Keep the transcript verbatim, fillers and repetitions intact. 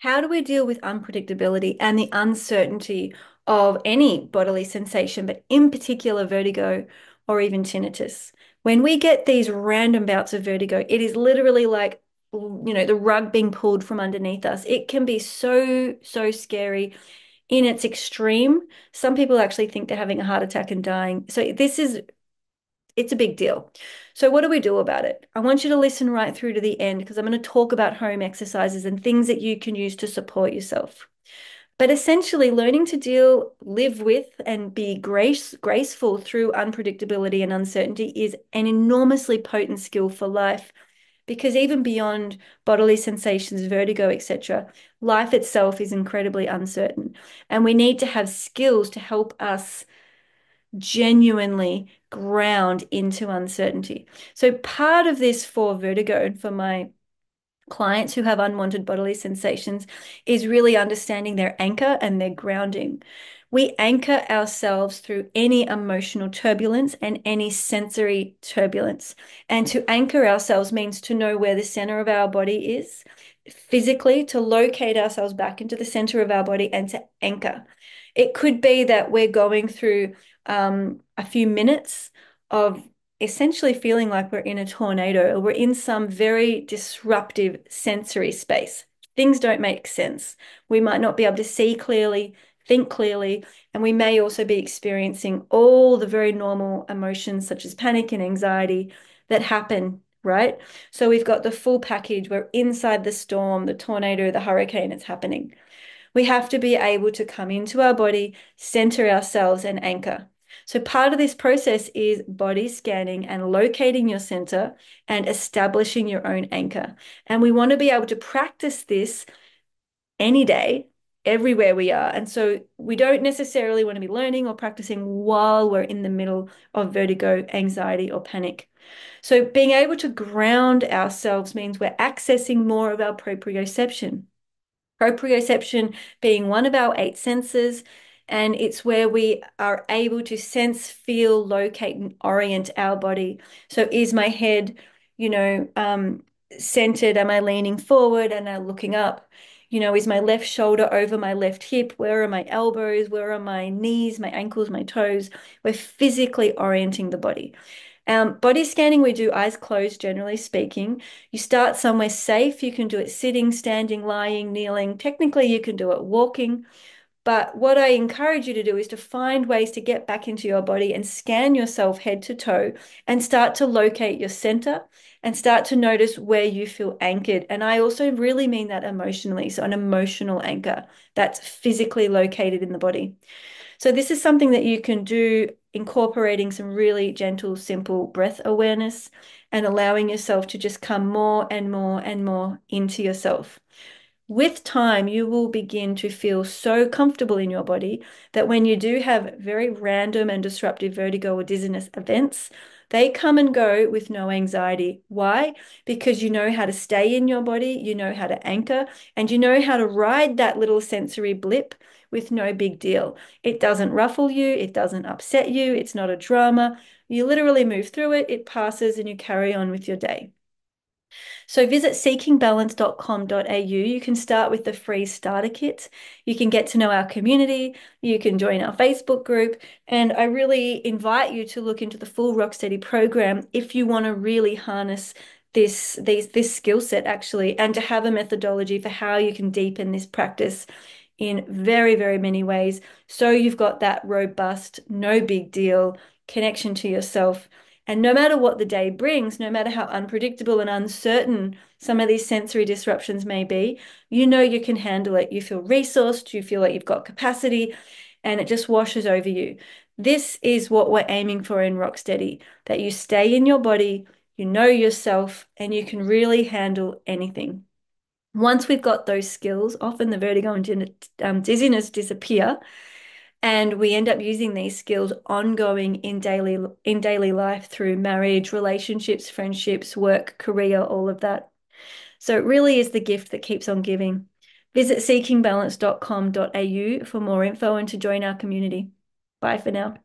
How do we deal with unpredictability and the uncertainty of any bodily sensation, but in particular vertigo or even tinnitus? When we get these random bouts of vertigo, it is literally like, you know, the rug being pulled from underneath us. It can be so, so scary in its extreme. Some people actually think they're having a heart attack and dying. So this is, it's a big deal. So what do we do about it? I want you to listen right through to the end, because I'm going to talk about home exercises and things that you can use to support yourself. But essentially, learning to deal, live with, and be grace, graceful through unpredictability and uncertainty is an enormously potent skill for life, because even beyond bodily sensations, vertigo, et cetera, life itself is incredibly uncertain. And we need to have skills to help us genuinely ground into uncertainty. So part of this for vertigo and for my clients who have unwanted bodily sensations is really understanding their anchor and their grounding. We anchor ourselves through any emotional turbulence and any sensory turbulence. And to anchor ourselves means to know where the center of our body is physically, to locate ourselves back into the center of our body and to anchor. It could be that we're going through um, a few minutes of essentially feeling like we're in a tornado, or we're in some very disruptive sensory space. Things don't make sense. We might not be able to see clearly, think clearly, and we may also be experiencing all the very normal emotions such as panic and anxiety that happen, right? So we've got the full package. We're inside the storm, the tornado, the hurricane, it's happening. We have to be able to come into our body, center ourselves, and anchor. So part of this process is body scanning and locating your center and establishing your own anchor. And we want to be able to practice this any day, everywhere we are. And so we don't necessarily want to be learning or practicing while we're in the middle of vertigo, anxiety, or panic. So being able to ground ourselves means we're accessing more of our proprioception. Proprioception being one of our eight senses, and it's where we are able to sense, feel, locate, and orient our body. So is my head, you know, um, centered? Am I leaning forward? Am I looking up? You know, is my left shoulder over my left hip? Where are my elbows? Where are my knees, my ankles, my toes? We're physically orienting the body. Um, body scanning, we do eyes closed, generally speaking. You start somewhere safe. You can do it sitting, standing, lying, kneeling. Technically, you can do it walking. But what I encourage you to do is to find ways to get back into your body and scan yourself head to toe and start to locate your center and start to notice where you feel anchored. And I also really mean that emotionally. So an emotional anchor that's physically located in the body. So this is something that you can do, incorporating some really gentle, simple breath awareness and allowing yourself to just come more and more and more into yourself. With time, you will begin to feel so comfortable in your body that when you do have very random and disruptive vertigo or dizziness events, they come and go with no anxiety. Why? Because you know how to stay in your body, you know how to anchor, and you know how to ride that little sensory blip with no big deal. It doesn't ruffle you, it doesn't upset you, it's not a drama. You literally move through it, it passes, and you carry on with your day. So visit seeking balance dot com dot a u. You can start with the free starter kit. You can get to know our community. You can join our Facebook group. And I really invite you to look into the full Rocksteady program if you want to really harness this, these, this skill set, actually, and to have a methodology for how you can deepen this practice in very, very many ways. So you've got that robust, no big deal connection to yourself. And no matter what the day brings, no matter how unpredictable and uncertain some of these sensory disruptions may be, you know you can handle it. You feel resourced, you feel like you've got capacity, and it just washes over you. This is what we're aiming for in Rocksteady, that you stay in your body, you know yourself, and you can really handle anything. Once we've got those skills, often the vertigo and um, dizziness disappear, and we end up using these skills ongoing in daily in daily life through marriage, relationships, friendships, work, career, all of that. So it really is the gift that keeps on giving. Visit seeking balance dot com dot a u for more info and to join our community. Bye for now.